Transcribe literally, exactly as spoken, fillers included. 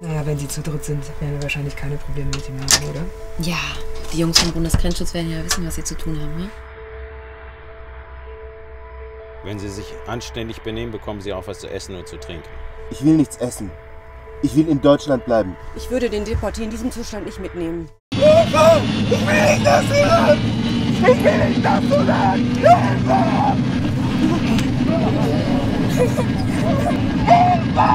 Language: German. Naja, wenn sie zu dritt sind, werden wir wahrscheinlich keine Probleme mit ihm haben, oder? Ja, die Jungs vom Bundesgrenzschutz werden ja wissen, was sie zu tun haben, ne? Wenn sie sich anständig benehmen, bekommen sie auch was zu essen und zu trinken. Ich will nichts essen. Ich will in Deutschland bleiben. Ich würde den Deportier in diesem Zustand nicht mitnehmen. Hilfe! Ich will nicht das hören! Ich will nicht das hören! Hilfe! Hilfe!